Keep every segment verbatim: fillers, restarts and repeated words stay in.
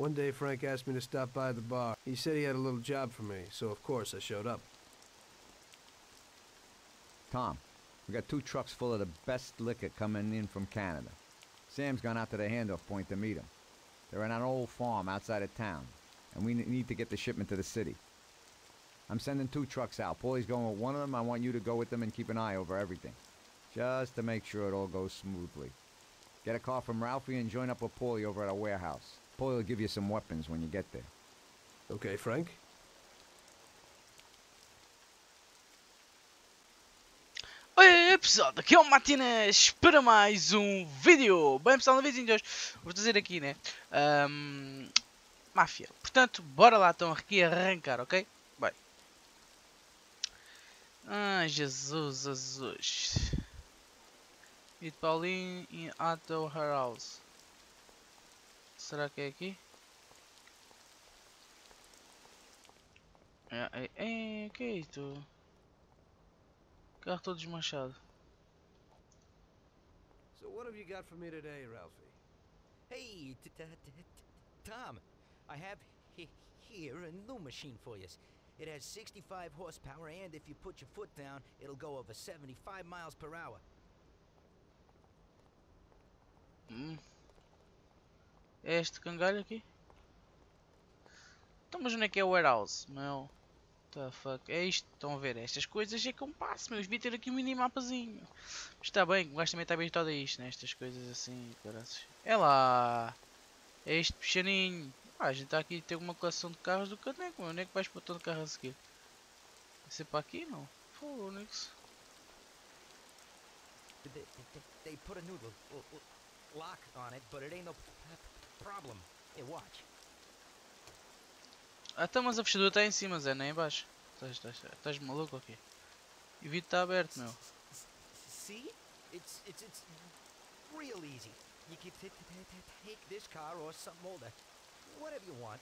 One day Frank asked me to stop by the bar. He said he had a little job for me, so of course I showed up. Tom, we got two trucks full of the best liquor coming in from Canada. Sam's gone out to the handoff point to meet him. They're on an old farm outside of town, and we need to get the shipment to the city. I'm sending two trucks out. Paulie's going with one of them. I want you to go with them and keep an eye over everything, just to make sure it all goes smoothly. Get a car from Ralphie and join up with Paulie over at our warehouse. Paulie will give you some weapons when you get there. Okay, Frank? Oi, pessoal, aqui é o Martinez para mais um vídeo. Bem, pessoal, no vídeo de hoje vou trazer aqui, né, um, máfia. Portanto, bora lá, então, aqui arrancar, ok? Bem. Ai, Jesus, Jesus. Meet Pauline in Auto House. Será que é aqui? É, é, é, que é isto? Carro todo desmanchado. So what have you got for me today, Ralphie? Hey, t -t -t -t Tom, I have he here a new machine for you. It has sixty-five horsepower, and if you put your foot down, it'll go over seventy-five miles per hour. Hum. É este cangalho aqui? Então, mas onde é que é o warehouse, meu? What the fuck? É isto, estão a ver? Estas coisas é que eu me passo, meus. Devia ter aqui um minimapazinho. Mas está bem, o gajo também está habituado a isto, nestas, né? Coisas assim, caraças. É lá! É este pechaninho. Ah, a gente está aqui a ter uma coleção de carros do caneco, meu. Onde é que vais para o todo carro a seguir? Vai ser para aqui, não? Foda-se. Nice. They, they, they put a noodle. Lock on it, but it ain't no problem. Hey, watch. Ah, tá, mas a fechadura está em cima, Zé, não é em baixo. Estás maluco aqui? E o vidro está aberto, meu. See? It's it's it's real easy. You can take this car or something older. Whatever you want.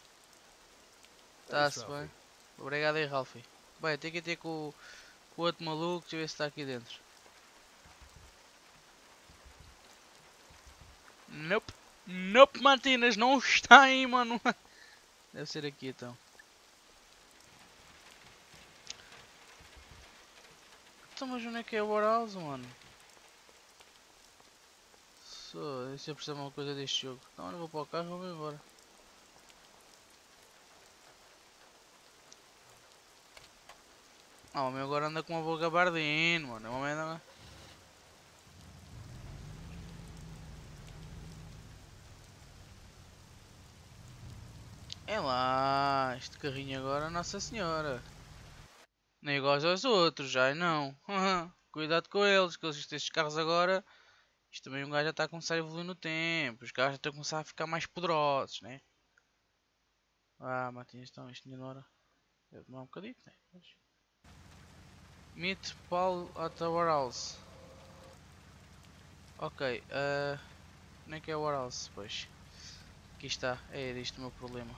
Tá-se bem. Obrigado aí, Ralphie. Bem, tem que ter com o outro maluco, deixa eu ver se está aqui dentro. Nope, nope, Martinez, não está aí, mano. Deve ser aqui, então. Então, mas onde é que é o warehouse, mano? Só, deixa eu perceber uma coisa deste jogo. Então, eu vou para o carro e vou embora. Ah, o meu agora anda com uma boa gabardina, mano. É uma merda. É lá, este carrinho agora, Nossa Senhora. Nem igual aos outros, já não. Cuidado com eles, que estes carros agora... Isto também um gajo já está a começar a evoluir no tempo. Os carros já estão a começar a ficar mais poderosos, né? Ah, Matinhas, então, isto ainda não era... Deve tomar um bocadinho, né? Mas... Meet Paul at a warehouse. Ok, uh... nem que é o warehouse, pois. Aqui está, é isto o meu problema.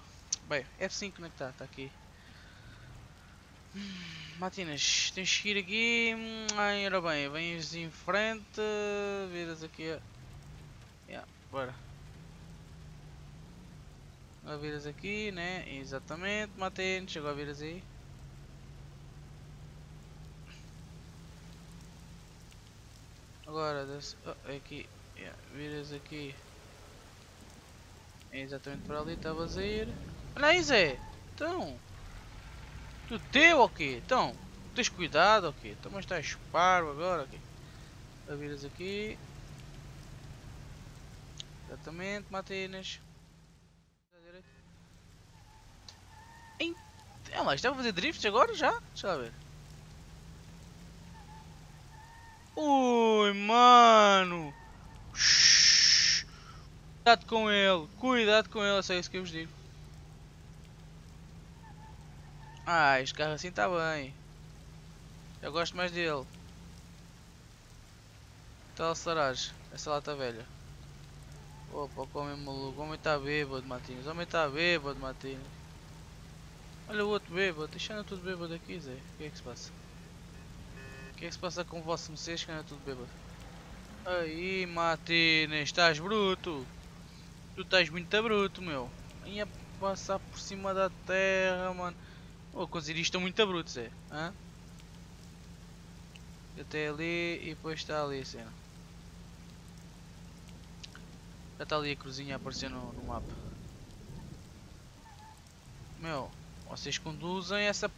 Bem, F cinco como é que está? Está aqui. Hum, Martinez, tens que ir aqui. Ai, ora bem, vens em frente. Viras aqui a... Yeah, bora. Agora viras aqui, né? Exatamente, Martinez, agora viras aí. Agora, des... oh, aqui. Yeah, viras aqui. É exatamente para ali, estavas a ir. Olha aí, Zé! Então! Tu teu ou okay? Quê? Então! Tens cuidado ou okay? Quê? Então, mas estás parvo agora, ok? Viras aqui. Exatamente, Martinez. É lá, estava a fazer drift agora já? Deixa lá ver. Ui, mano! Cuidado com ele, cuidado com ele, é só isso que eu vos digo. Ah, este carro assim está bem. Eu gosto mais dele. Tal Saraj, essa lata velha. Opa, como é maluco, o homem está bêbado, Martinez, o homem está bêbado, Martinez. Olha o outro bêbado, deixando tudo bêbado aqui, Zé. O que é que se passa? O que é que se passa com o vosso Mercedes que anda tudo bêbado? Aí, Martinez, estás bruto. Tu estás muito bruto, meu. ia passar por cima da terra, mano. Oh, conseguir isto muito abrupto, Zé. Hã? Até ali e depois está ali a cena. Já está ali a cruzinha aparecendo no, no mapa. Meu, vocês conduzem essa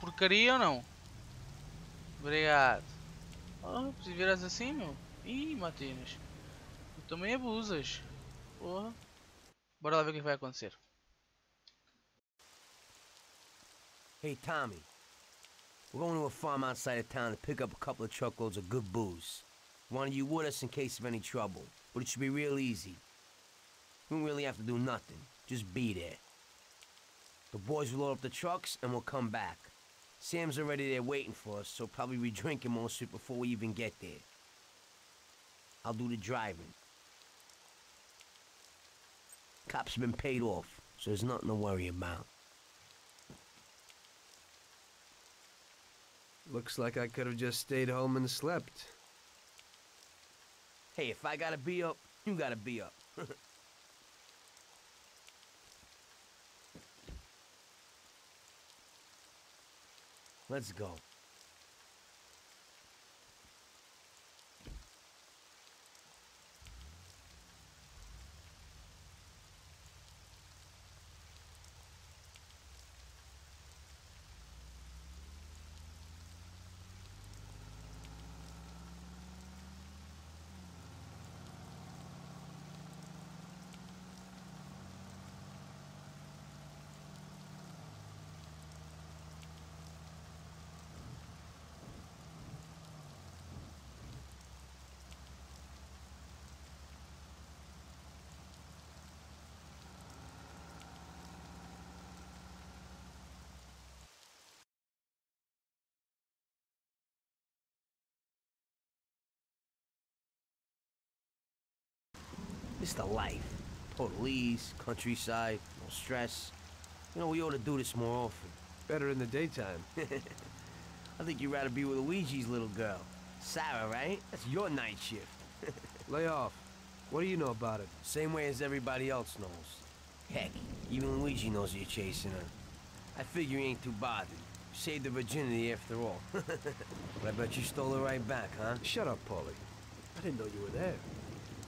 porcaria ou não? Obrigado. Oh, se viras assim, meu. Ih, Matinas. Tu também abusas. Porra. Bora lá ver o que vai acontecer. Hey, Tommy. We're going to a farm outside of town to pick up a couple of truckloads of good booze. We wanted you with us in case of any trouble, but it should be real easy. We don't really have to do nothing, just be there. The boys will load up the trucks and we'll come back. Sam's already there waiting for us, so probably be drinking most of it before we even get there. I'll do the driving. Cops been paid off, so there's nothing to worry about. Looks like I could have just stayed home and slept. Hey, if I gotta be up, you gotta be up. Let's go. It's the life. Total ease, countryside, no stress. You know, we ought to do this more often. Better in the daytime. I think you'd rather be with Luigi's little girl. Sarah, right? That's your night shift. Lay off. What do you know about it? Same way as everybody else knows. Heck, even Luigi knows you're chasing her. I figure you ain't too bothered. You saved the virginity after all. But I bet you stole her right back, huh? Shut up, Paulie. I didn't know you were there.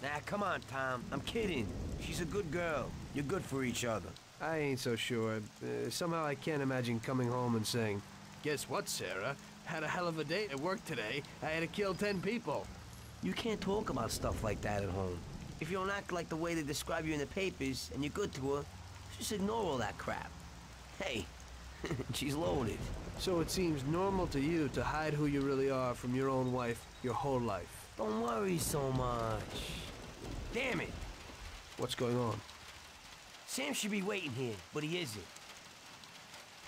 Nah, come on, Tom. I'm kidding. She's a good girl. You're good for each other. I ain't so sure. Uh, somehow I can't imagine coming home and saying, "Guess what, Sarah? Had a hell of a day at work today. I had to kill ten people." You can't talk about stuff like that at home. If you don't act like the way they describe you in the papers and you're good to her, just ignore all that crap. Hey, she's loaded. So it seems normal to you to hide who you really are from your own wife your whole life. Don't worry so much. Damn it! What's going on? Sam should be waiting here, but he isn't.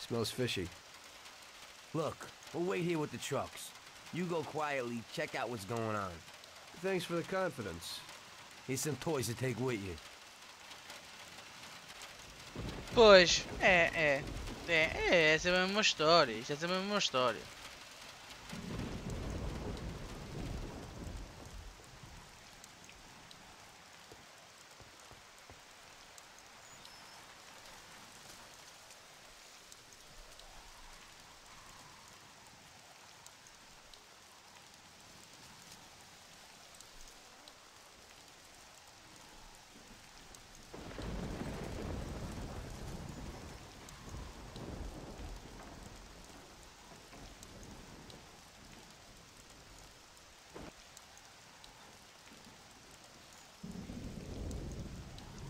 Smells fishy. Look, we'll wait here with the trucks. You go quietly, check out what's going on. Thanks for the confidence. Here's some toys to take with you. Pois, é, é. É, essa é a mesma história. Essa é a mesma história.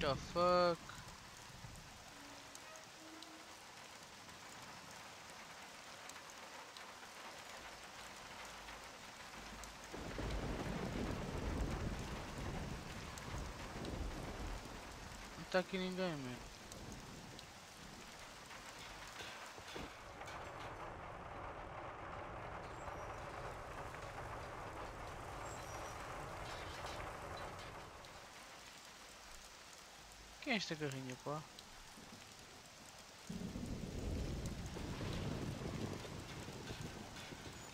The fuck? Não tá aqui ninguém, mano. Quem é esta carrinha, pá?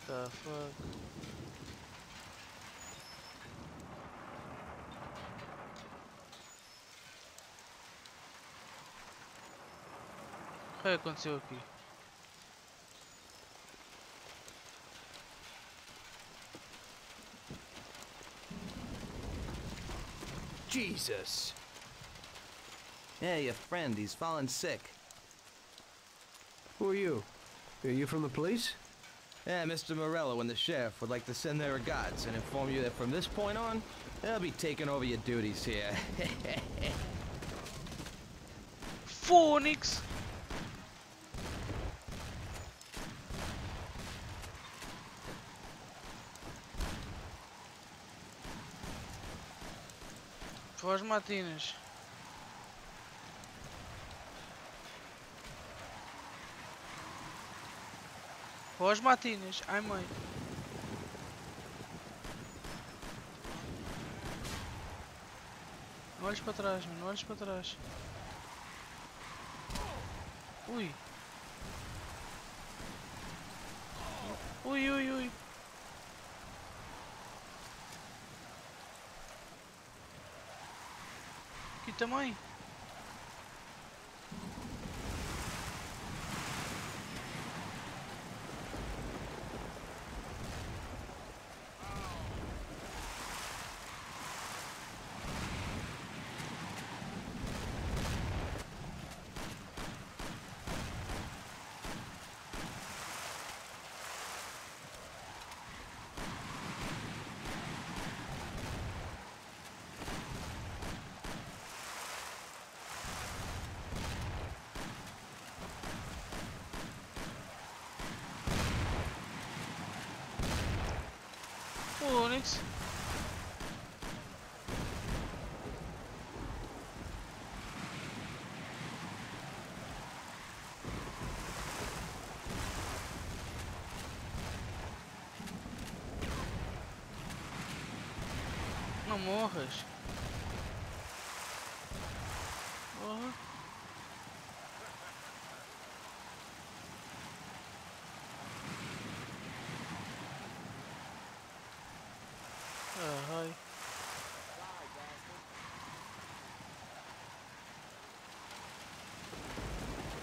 Tá, fuck. है कौन सी होगी? Jesus. Hey, a friend. He's fallen sick. Who are you? Are you from the police? Yeah, Mister Morello and the sheriff would like to send their regards and inform you that from this point on, they'll be taking over your duties here. Phoenix. Faz matinas. Faz matinas. Ai mãe. Não olhes para trás, mano. Não olhes para trás. Ui. Ui, ui, ui. Aqui também. Phoenix. Não morras. Morra. Aham.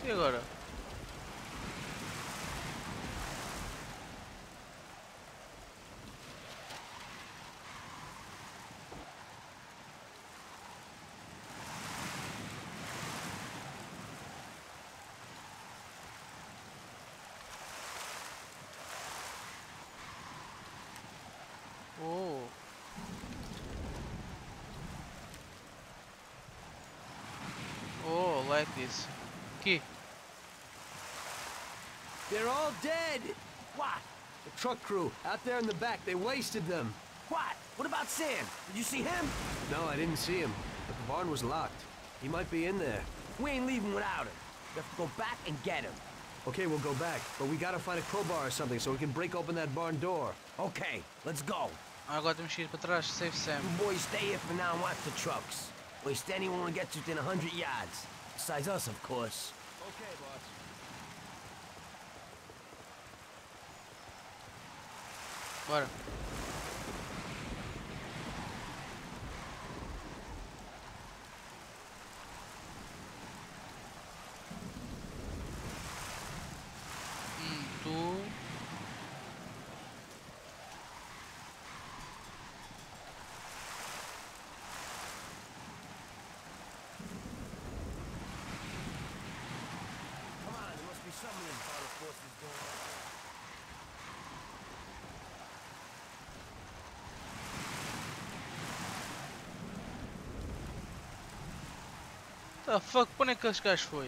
E agora? Oh. Oh, like this. Key. They're all dead. What? The truck crew out there in the back. They wasted them. What? What about Sam? Did you see him? No, I didn't see him. But the barn was locked. He might be in there. We ain't leaving without him. We have to go back and get him. Okay, we'll go back, but we gotta find a crowbar or something so we can break open that barn door. Okay, let's go. I got them shit, but trash, save Sam. You boys stay here for now and watch the trucks. Waste anyone who gets within a hundred yards. Besides us, of course. Okay, boss. Bora. Um, tu... The fuck, para onde é que os gajos foi?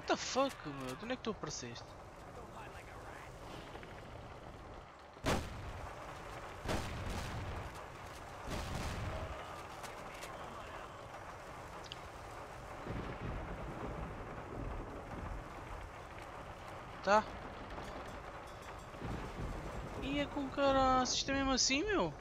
What the fuck, meu? De onde é que tu apareceste? Tá? E ia com o cara assistir mesmo assim, meu?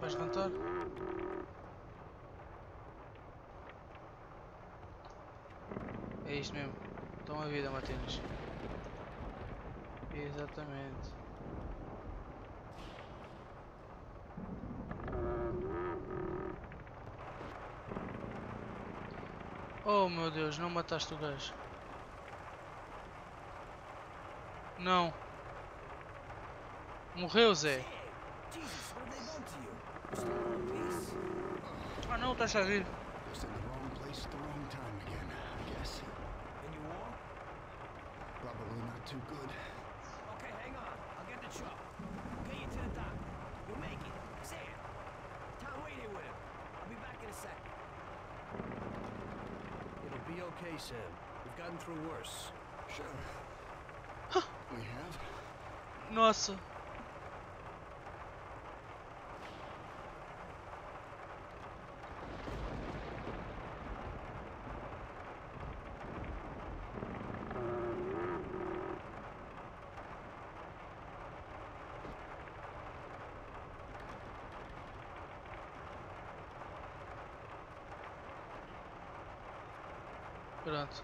Vais levantar? É isto mesmo. Toma a vida, Mateus. Exatamente. Oh meu Deus, não mataste o gajo. Não. Morreu, Zé. I know what that's I did. Just in the wrong place at the wrong time again, I guess. And you war? Probably not too good. Okay, hang on. I'll get the truck. I'll get you to the dock. You'll make it. Sam. Tom, wait here with him. I'll be back in a sec. It'll be okay, Sam. We've gotten through worse. Sure. Huh. We have? Nossa. Pronto. Ah,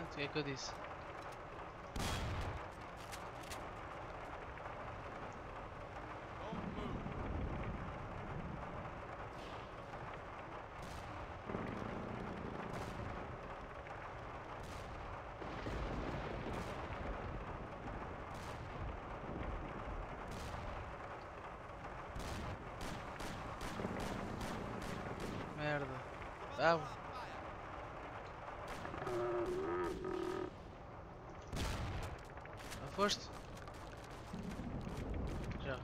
o que é que eu disse? Bravo. Já foste? Já.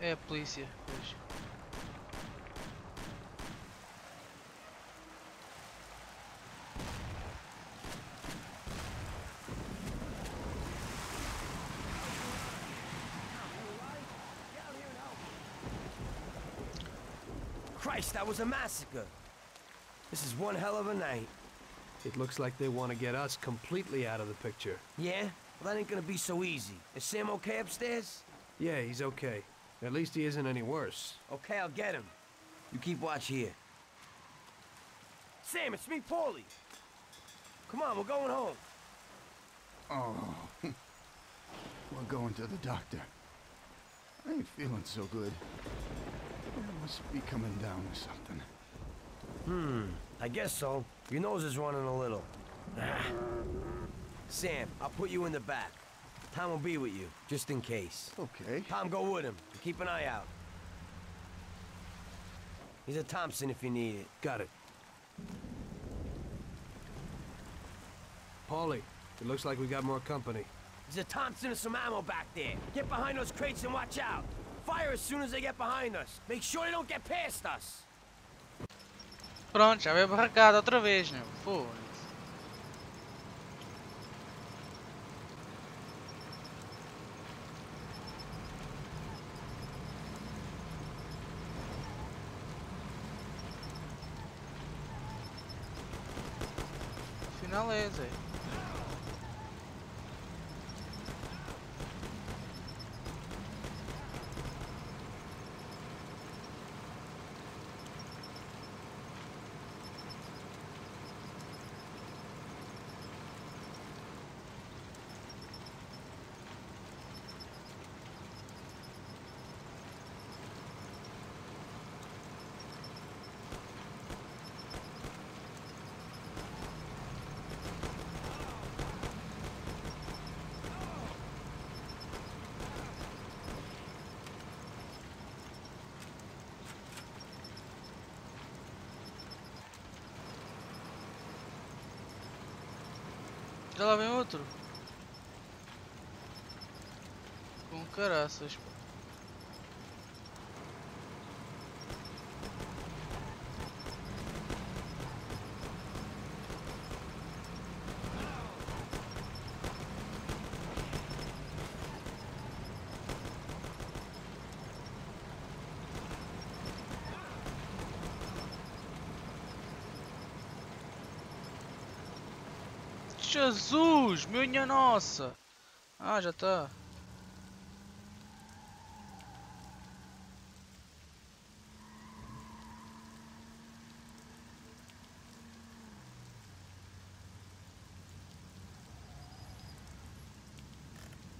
É a polícia, pois. Christ, that was a massacre. This is one hell of a night. It looks like they want to get us completely out of the picture. Yeah? Well, that ain't gonna be so easy. Is Sam okay upstairs? Yeah, he's okay. At least he isn't any worse. Okay, I'll get him. You keep watch here. Sam, it's me, Paulie. Come on, we're going home. Oh. We're going to the doctor. I ain't feeling so good. I must be coming down or something. Hmm, I guess so. Your nose is running a little. Sam, I'll put you in the back. Tom will be with you, just in case. Okay. Tom, go with him. Keep an eye out. He's a Thompson if you need it. Got it. Paulie, it looks like we got more company. There's a Thompson and some ammo back there. Get behind those crates and watch out. Fire as soon as they get behind us. Make sure they don't get past us. Pronto, já veio barracada outra vez, né? Foda-se. Afinal é, Zé. Já lá vem outro. Com caraças. Jesus, minha nossa! Ah, já tá.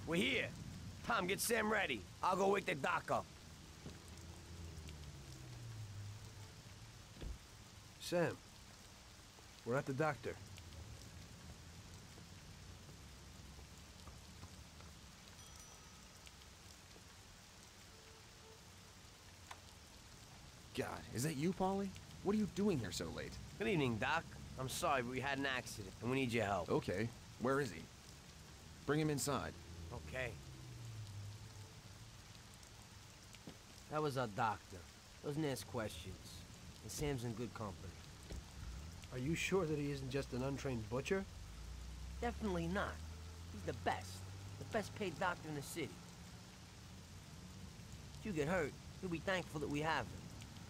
We're here. Tom, get Sam ready. I'll go wake the doc up. Sam, we're at the doctor. God, is that you, Paulie? What are you doing here so late? Good evening, Doc. I'm sorry, but we had an accident, and we need your help. Okay. Where is he? Bring him inside. Okay. That was our doctor. Doesn't ask questions. And Sam's in good company. Are you sure that he isn't just an untrained butcher? Definitely not. He's the best. The best paid doctor in the city. If you get hurt, you'll be thankful that we have him.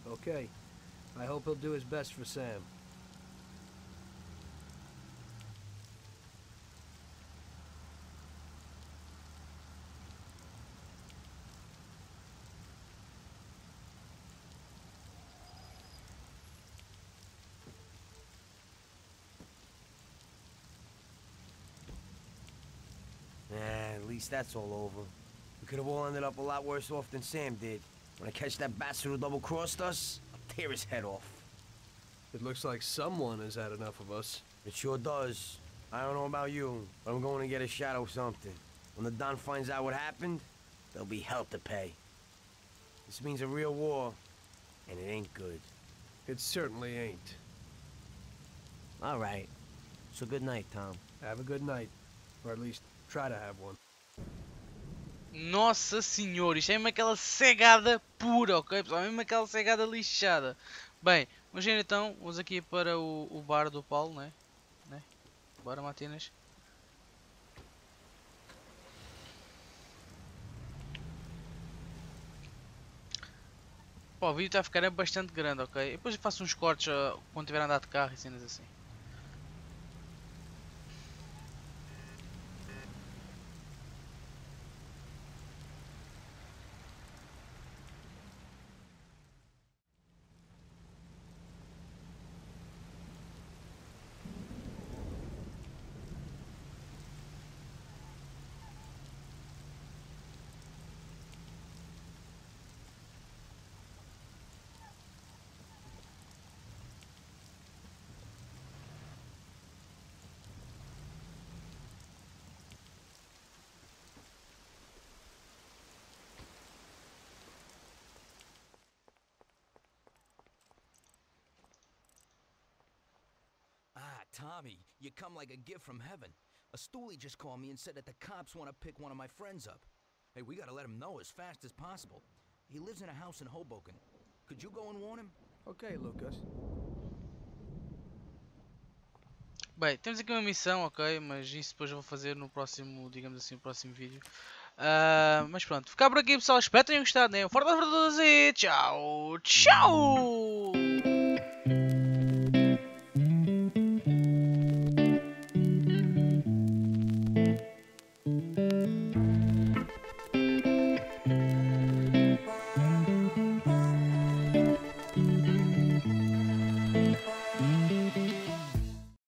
Okay. I hope he'll do his best for Sam. Nah, at least that's all over. We could have all ended up a lot worse off than Sam did. When I catch that bastard who double-crossed us, I'll tear his head off. It looks like someone has had enough of us. It sure does. I don't know about you, but I'm going to get a shot of something. When the Don finds out what happened, there'll be hell to pay. This means a real war, and it ain't good. It certainly ain't. All right. So good night, Tom. Have a good night. Or at least try to have one. Nossa senhora, isto é mesmo aquela cegada pura, ok pessoal? É mesmo aquela cegada lixada. Bem, mas então, vamos aqui para o, o bar do Paulo, né? né? Bora, Matinas. Pô, o vídeo está a ficar bastante grande, ok? Depois eu faço uns cortes uh, quando tiver andado de carro e cenas assim. Tommy, you come like a gift from heaven. A stoolie just called me and said that the cops want to pick one of my friends up. Hey, we gotta let him know as fast as possible. He lives in a house in Hoboken. Could you go and warn him? Okay, Lucas. Bem, temos aqui uma missão, ok? Mas isso depois eu vou fazer no próximo, digamos assim, no próximo vídeo. Uh, mas pronto, ficar por aqui pessoal. Espero que tenham gostado, né? Um forte abraço a todos e tchau, tchau!